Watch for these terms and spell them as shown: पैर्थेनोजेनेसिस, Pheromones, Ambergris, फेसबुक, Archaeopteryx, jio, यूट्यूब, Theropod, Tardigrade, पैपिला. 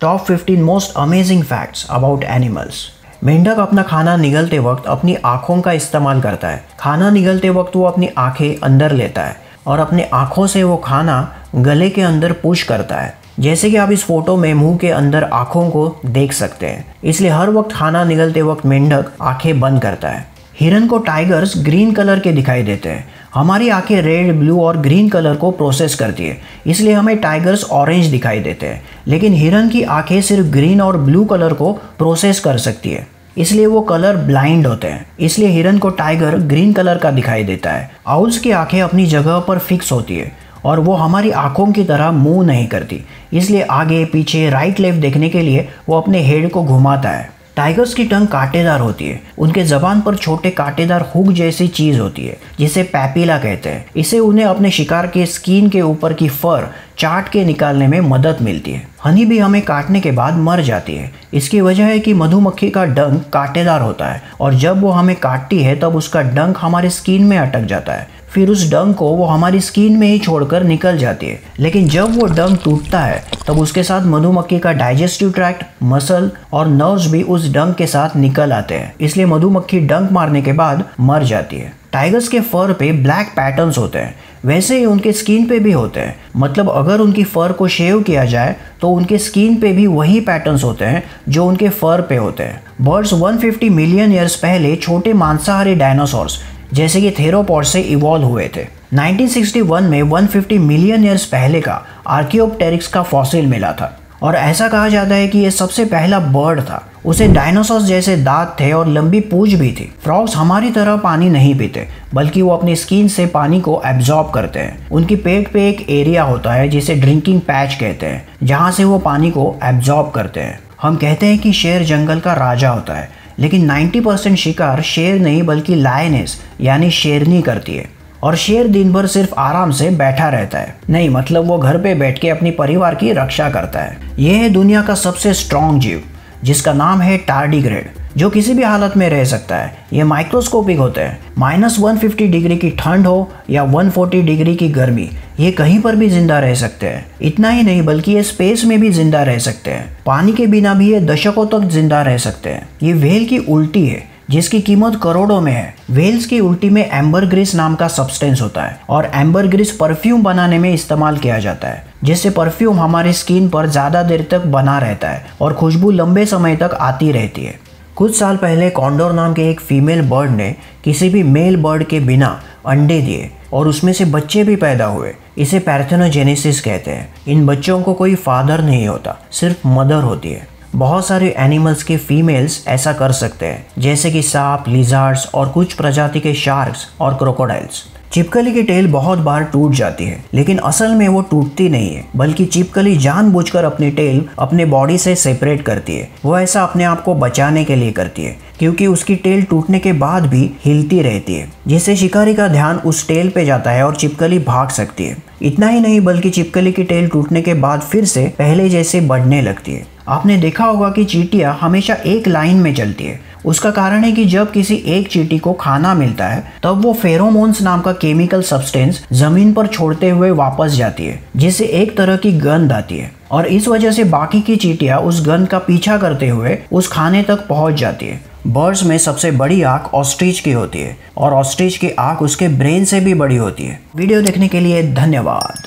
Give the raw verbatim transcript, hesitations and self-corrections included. Top fifteen most amazing facts about animals. मेंढक अपना खाना निगलते वक्त अपनी आँखों का इस्तेमाल करता है। खाना निगलते वक्त वो अपनी आँखें अंदर लेता है और अपने आँखों से वो खाना गले के अंदर पुश करता है। जैसे कि आप इस फोटो में मुंह के अंदर आँखों को देख सकते हैं, इसलिए हर वक्त खाना निगलते वक्त मेंढक आँखें बंद करता है। हिरन को टाइगर्स ग्रीन कलर के दिखाई देते हैं। हमारी आँखें रेड, ब्लू और ग्रीन कलर को प्रोसेस करती है, इसलिए हमें टाइगर्स ऑरेंज दिखाई देते हैं, लेकिन हिरन की आँखें सिर्फ ग्रीन और ब्लू कलर को प्रोसेस कर सकती है, इसलिए वो कलर ब्लाइंड होते हैं। इसलिए हिरन को टाइगर ग्रीन कलर का दिखाई देता है। आउल्स की आँखें अपनी जगह पर फिक्स होती है और वो हमारी आँखों की तरह मूव नहीं करती, इसलिए आगे पीछे राइट लेफ्ट देखने के लिए वो अपने हेड को घुमाता है। टाइगर्स की टंग कांटेदार होती है। उनके जबान पर छोटे कांटेदार हुक जैसी चीज़ होती है जिसे पैपिला कहते हैं। इसे उन्हें अपने शिकार के स्किन के ऊपर की फर चाट के निकालने में मदद मिलती है। हनी भी हमें काटने के बाद मर जाती है। इसकी वजह है कि मधुमक्खी का डंक कांटेदार होता है और जब वो हमें काटती है तब उसका डंक हमारे स्किन में अटक जाता है, फिर उस डंक को वो हमारी स्किन में ही छोड़कर निकल जाती है। लेकिन जब वो डंक टूटता है तब उसके साथ मधुमक्खी का डाइजेस्टिव ट्रैक्ट, मसल और नर्व्स भी उस डंक के साथ निकल आते हैं, इसलिए मधुमक्खी डंक मारने के बाद मर जाती है। टाइगर्स के फर पे ब्लैक पैटर्न्स होते हैं, वैसे ही उनके स्किन पे भी होते हैं। मतलब अगर उनकी फर को शेव किया जाए तो उनके स्किन पे भी वही पैटर्न्स होते हैं जो उनके फर पे होते हैं। बर्ड्स एक सौ पचास मिलियन ईयर्स पहले छोटे मांसाहारी डायनासोर्स जैसे कि थेरोपॉड से इवॉल्व हुए थे। नाइनटीन सिक्सटी वन में एक सौ पचास मिलियन ईयर्स पहले का आर्कियोप्टेरिक्स का फॉसिल मिला था और ऐसा कहा जाता है कि यह सबसे पहला बर्ड था। उसे डायनासोर जैसे दांत थे और लंबी पूंछ भी थी। फ्रॉग्स हमारी तरह पानी नहीं पीते, बल्कि वो अपनी स्किन से पानी को एब्जॉर्ब करते हैं। उनकी पेट पे एक एरिया होता है जिसे ड्रिंकिंग पैच कहते हैं, जहाँ से वो पानी को एब्जॉर्ब करते हैं। हम कहते हैं कि शेर जंगल का राजा होता है, लेकिन नब्बे परसेंट शिकार शेर नहीं बल्कि लायनेस यानी शेरनी करती है। और शेर दिन भर सिर्फ आराम से बैठा रहता है, नहीं मतलब वो घर पे बैठ के अपने परिवार की रक्षा करता है। यह है दुनिया का सबसे स्ट्रॉन्ग जीव जिसका नाम है टार्डिग्रेड, जो किसी भी हालत में रह सकता है। ये माइक्रोस्कोपिक होते हैं। माइनस एक सौ पचास डिग्री की ठंड हो या एक सौ चालीस डिग्री की गर्मी, ये कहीं पर भी जिंदा रह सकते हैं। इतना ही नहीं बल्कि ये स्पेस में भी जिंदा रह सकते हैं। पानी के बिना भी ये दशकों तक जिंदा रह सकते हैं। ये व्हेल की उल्टी है जिसकी कीमत करोड़ों में है। व्हेल्स की उल्टी में एम्बरग्रिस नाम का सब्सटेंस होता है और एम्बरग्रिस परफ्यूम बनाने में इस्तेमाल किया जाता है, जिससे परफ्यूम हमारे स्किन पर ज़्यादा देर तक बना रहता है और खुशबू लंबे समय तक आती रहती है। कुछ साल पहले कॉन्डोर नाम के एक फीमेल बर्ड ने किसी भी मेल बर्ड के बिना अंडे दिए और उसमें से बच्चे भी पैदा हुए। इसे पैर्थेनोजेनेसिस कहते हैं। इन बच्चों को कोई फादर नहीं होता, सिर्फ मदर होती है। बहुत सारे एनिमल्स के फीमेल्स ऐसा कर सकते हैं, जैसे कि सांप, लिजार्ड्स और कुछ प्रजाति के शार्क्स और क्रोकोडाइल्स। छिपकली की टेल बहुत बार टूट जाती है, लेकिन असल में वो टूटती नहीं है, बल्कि छिपकली जानबूझकर अपनी टेल अपने बॉडी से सेपरेट करती है। वो ऐसा अपने आप को बचाने के लिए करती है, क्योंकि उसकी टेल टूटने के बाद भी हिलती रहती है, जिससे शिकारी का ध्यान उस टेल पे जाता है और छिपकली भाग सकती है। इतना ही नहीं बल्कि छिपकली की टेल टूटने के बाद फिर से पहले जैसे बढ़ने लगती है। आपने देखा होगा कि चींटियाँ हमेशा एक लाइन में चलती है। उसका कारण है कि जब किसी एक चींटी को खाना मिलता है तब वो फेरोमोन्स नाम का केमिकल सब्सटेंस जमीन पर छोड़ते हुए वापस जाती है, जिससे एक तरह की गंध आती है और इस वजह से बाकी की चींटियाँ उस गंध का पीछा करते हुए उस खाने तक पहुँच जाती है। बर्ड्स में सबसे बड़ी आँख ऑस्ट्रिच की होती है और ऑस्ट्रिच की आँख उसके ब्रेन से भी बड़ी होती है। वीडियो देखने के लिए धन्यवाद।